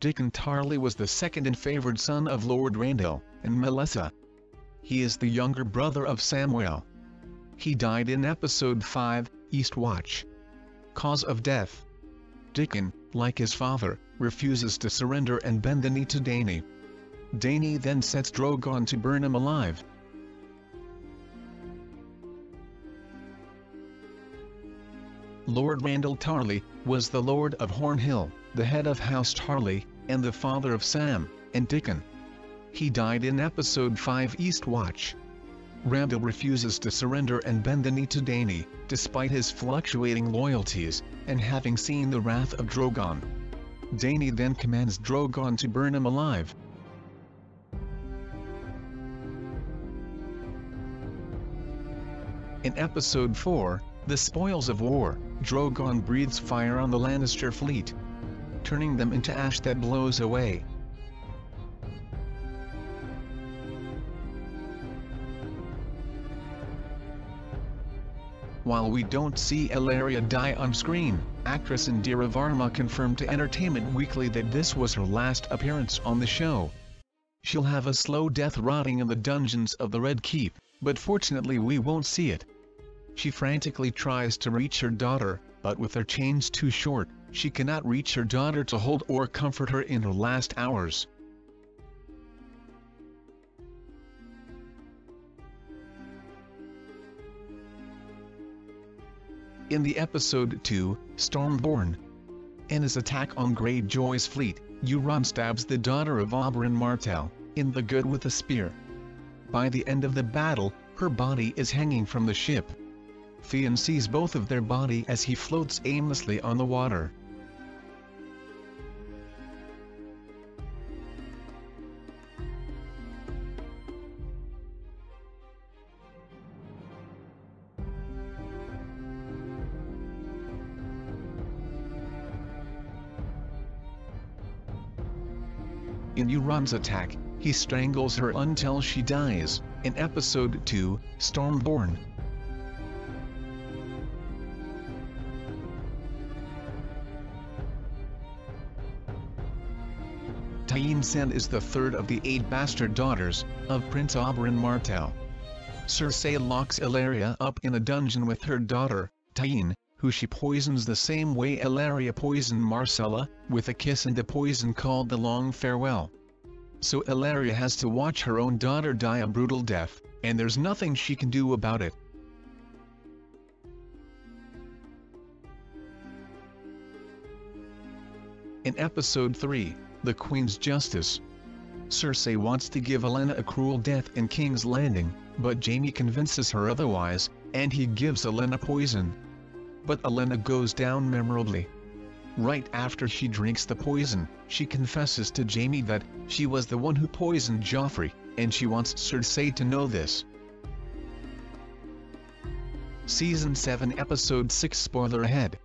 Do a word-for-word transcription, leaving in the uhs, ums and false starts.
Dickon Tarly was the second and favored son of Lord Randyll and Melissa. He is the younger brother of Samwell. He died in Episode five, Eastwatch. Cause of death. Dickon, like his father, refuses to surrender and bend the knee to Dany. Dany then sets Drogon to burn him alive. Lord Randyll Tarly was the Lord of Hornhill, the head of House Tarly, and the father of Sam and Dickon. He died in Episode five Eastwatch. Randyll refuses to surrender and bend the knee to Dany, despite his fluctuating loyalties, and having seen the wrath of Drogon. Dany then commands Drogon to burn him alive. In Episode four, The Spoils of War, Drogon breathes fire on the Lannister fleet, turning them into ash that blows away. While we don't see Ellaria die on screen, actress Indira Varma confirmed to Entertainment Weekly that this was her last appearance on the show. She'll have a slow death rotting in the dungeons of the Red Keep, but fortunately we won't see it. She frantically tries to reach her daughter, but with her chains too short, she cannot reach her daughter to hold or comfort her in her last hours. In the Episode two, Stormborn. In his attack on Greyjoy's fleet, Euron stabs the daughter of Oberyn Martell, in the gut with a spear. By the end of the battle, her body is hanging from the ship. Theon sees both of their body as he floats aimlessly on the water. In Euron's attack, he strangles her until she dies, in Episode two, Stormborn. Tyene Sand is the third of the eight bastard daughters of Prince Oberyn Martell. Cersei locks Ellaria up in a dungeon with her daughter, Tyene, who she poisons the same way Ellaria poisoned Myrcella, with a kiss and a poison called the Long Farewell. So Ellaria has to watch her own daughter die a brutal death, and there's nothing she can do about it. In Episode three, The Queen's Justice. Cersei wants to give Olenna a cruel death in King's Landing, but Jaime convinces her otherwise, and he gives Olenna poison. But Olenna goes down memorably. Right after she drinks the poison, she confesses to Jaime that she was the one who poisoned Joffrey, and she wants Cersei to know this. Season seven Episode six. Spoiler ahead.